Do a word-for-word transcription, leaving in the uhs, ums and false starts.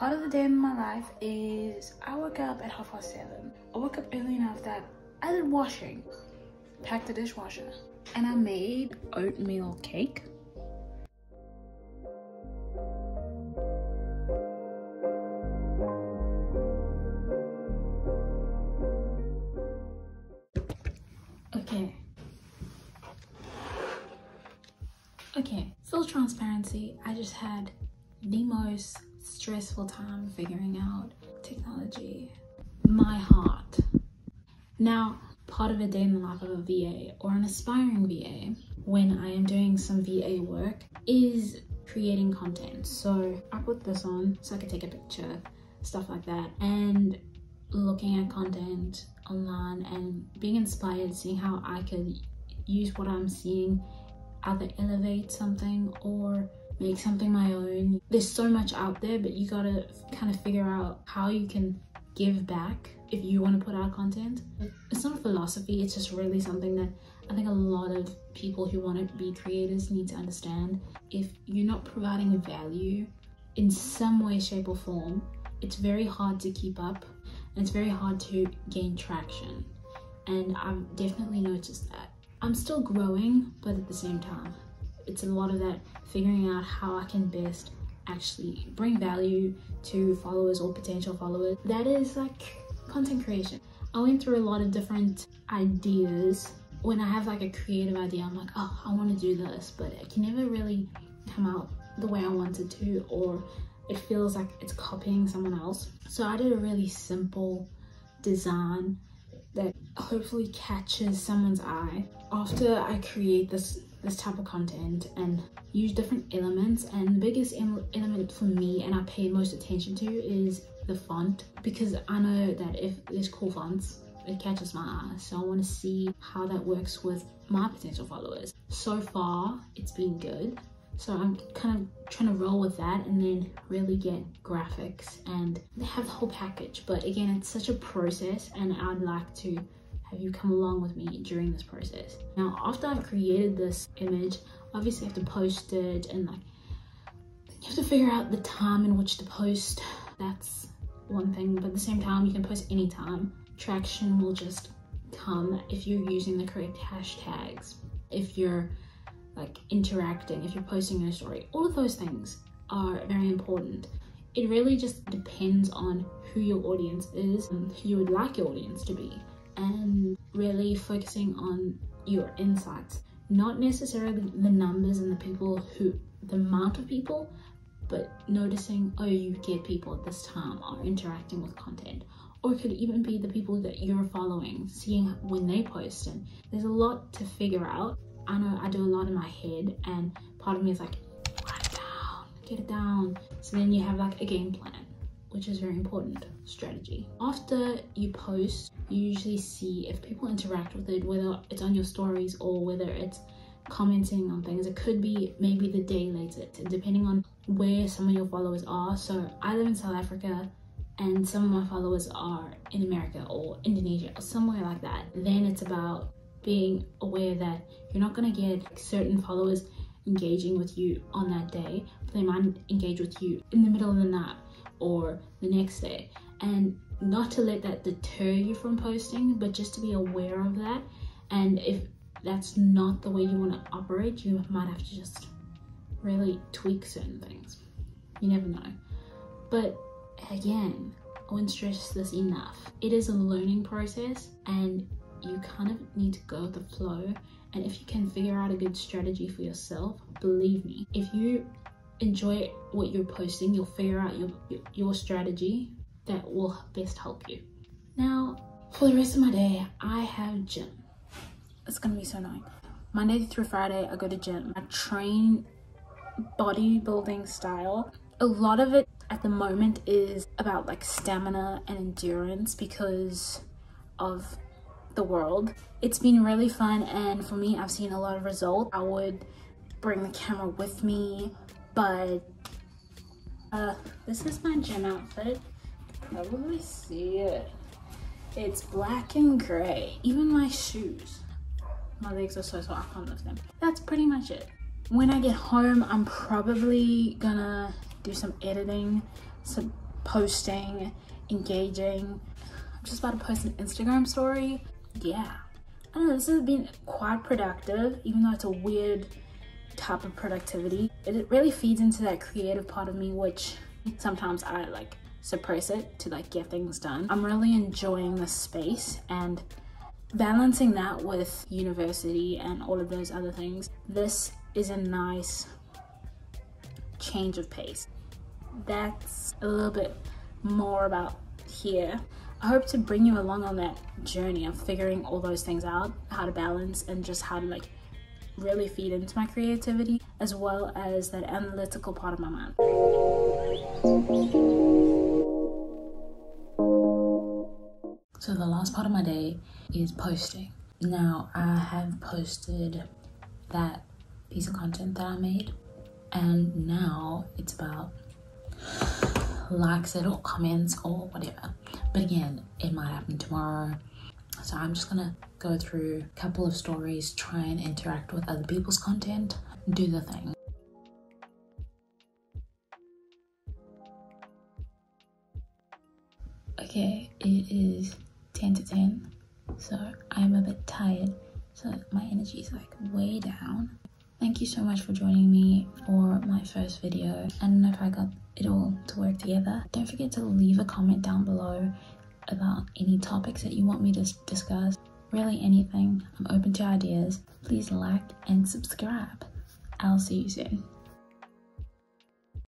part of the day in my life is I woke up at half past seven. I woke up early enough that I did washing, packed the dishwasher, and I made oatmeal cake. Okay. Okay, full transparency, I just had the most stressful time figuring out technology. My heart. Now, part of a day in the life of a V A or an aspiring V A, when I am doing some V A work, is creating content. So I put this on so I could take a picture, stuff like that, and looking at content online and being inspired, seeing how I could use what I'm seeing, either elevate something or make something my own. There's so much out there, but you gotta kind of figure out how you can give back if you want to put out content. It's not a philosophy, it's just really something that I think a lot of people who want to be creators need to understand. If you're not providing value in some way, shape or form, it's very hard to keep up and it's very hard to gain traction. And I've definitely noticed that. I'm still growing, but at the same time, it's a lot of that figuring out how I can best actually bring value to followers or potential followers. That is like content creation. I went through a lot of different ideas. When I have like a creative idea, I'm like, oh, I want to do this, but it can never really come out the way I want it to, or it feels like it's copying someone else. So I did a really simple design that hopefully catches someone's eye. After I create this this type of content and use different elements, and the biggest element for me and I pay most attention to is the font, because I know that if there's cool fonts, it catches my eye. So I want to see how that works with my potential followers. So far it's been good, so I'm kind of trying to roll with that and then really get graphics and have the whole package. But again, it's such a process, and I'd like to have you come along with me during this process. Now, after I've created this image, obviously I have to post it, and like you have to figure out the time in which to post. That's one thing, but at the same time, you can post anytime. Traction will just come if you're using the correct hashtags, if you're like interacting, if you're posting your story. All of those things are very important. It really just depends on who your audience is and who you would like your audience to be, and really focusing on your insights, not necessarily the numbers and the people who the amount of people, but noticing, oh, you get people at this time are interacting with content, or it could even be the people that you're following, seeing when they post. And there's a lot to figure out. I know I do a lot in my head, and part of me is like, write it down, get it down. So then you have like a game plan, which is very important strategy. After you post, you usually see if people interact with it, whether it's on your stories or whether it's commenting on things. It could be maybe the day later, depending on where some of your followers are. So I live in South Africa, and some of my followers are in America or Indonesia or somewhere like that. Then it's about being aware that you're not gonna get certain followers engaging with you on that day, but they might engage with you in the middle of the night or the next day, and not to let that deter you from posting, but just to be aware of that. And if that's not the way you want to operate, you might have to just really tweak certain things. You never know. But again, I wouldn't stress this enough, it is a learning process, and you kind of need to go with the flow. And if you can figure out a good strategy for yourself, believe me, if you enjoy what you're posting, you'll figure out your your strategy that will best help you. Now, for the rest of my day, I have gym. It's gonna be so annoying. Monday through Friday, I go to gym. I train bodybuilding style. A lot of it at the moment is about like stamina and endurance because of the world. It's been really fun, and for me, I've seen a lot of results. I would bring the camera with me, but uh, this is my gym outfit. You can probably see it. It's black and gray. Even my shoes. My legs are so sore, I can't lift them. That's pretty much it. When I get home, I'm probably gonna do some editing, so posting, engaging. I'm just about to post an Instagram story. Yeah, I don't know, this has been quite productive, even though it's a weird type of productivity. It really feeds into that creative part of me, which sometimes I like suppress it to like get things done. I'm really enjoying this space, and balancing that with university and all of those other things, this is a nice change of pace. That's a little bit more about here. I hope to bring you along on that journey of figuring all those things out, how to balance and just how to like really feed into my creativity, as well as that analytical part of my mind. So the last part of my day is posting. Now, I have posted that piece of content that I made, and now it's about likes it or comments or whatever. But again, it might happen tomorrow. So I'm just gonna go through a couple of stories, try and interact with other people's content, do the thing. Okay, it is ten to ten, so I'm a bit tired, so my energy is like way down. Thank you so much for joining me for my first video. I don't know if I got it all to work together. Don't forget to leave a comment down below about any topics that you want me to discuss. Really anything. I'm open to ideas. Please like and subscribe. I'll see you soon.